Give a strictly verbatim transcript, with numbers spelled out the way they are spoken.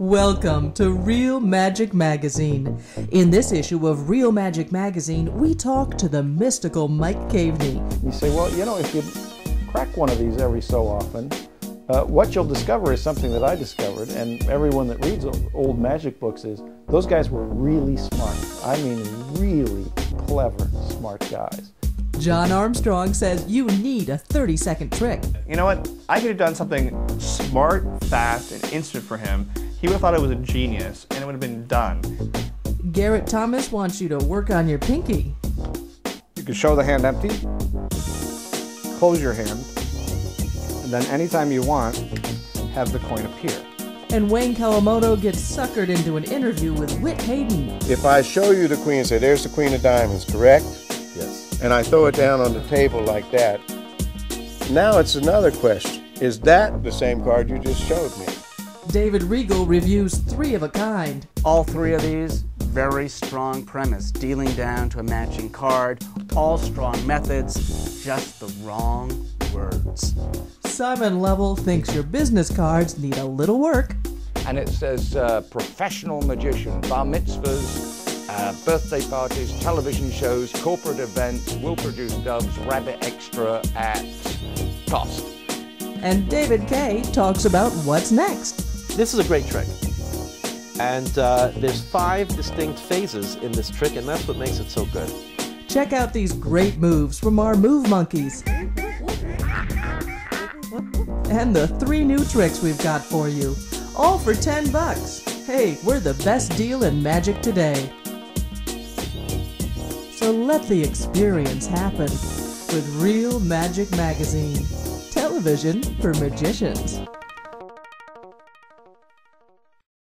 Welcome to Real Magic Magazine. In this issue of Real Magic Magazine, we talk to the mystical Mike Caveney. You say, well, you know, if you crack one of these every so often, uh, what you'll discover is something that I discovered, and everyone that reads old magic books is, those guys were really smart. I mean, really clever, smart guys. John Armstrong says you need a thirty-second trick. You know what? I could have done something smart, fast, and instant for him. He would have thought I was a genius, and it would have been done. Garrett Thomas wants you to work on your pinky. You can show the hand empty, close your hand, and then anytime you want, have the coin appear. And Wayne Kawamoto gets suckered into an interview with Whit Hayden. If I show you the queen, say, there's the queen of diamonds, correct? Yes. And I throw it down on the table like that. Now it's another question. Is that the same card you just showed me? David Regal reviews Three of a Kind. All three of these, very strong premise, dealing down to a matching card, all strong methods, just the wrong words. Simon Lovell thinks your business cards need a little work. And it says uh, professional magician, bar mitzvahs, uh, birthday parties, television shows, corporate events, will produce doves, rabbit extra at cost. And David Kaye talks about what's next. This is a great trick, and uh, there's five distinct phases in this trick, and that's what makes it so good. Check out these great moves from our Move Monkeys, and the three new tricks we've got for you, all for ten bucks. Hey, we're the best deal in magic today. So let the experience happen with Real Magic Magazine, television for magicians.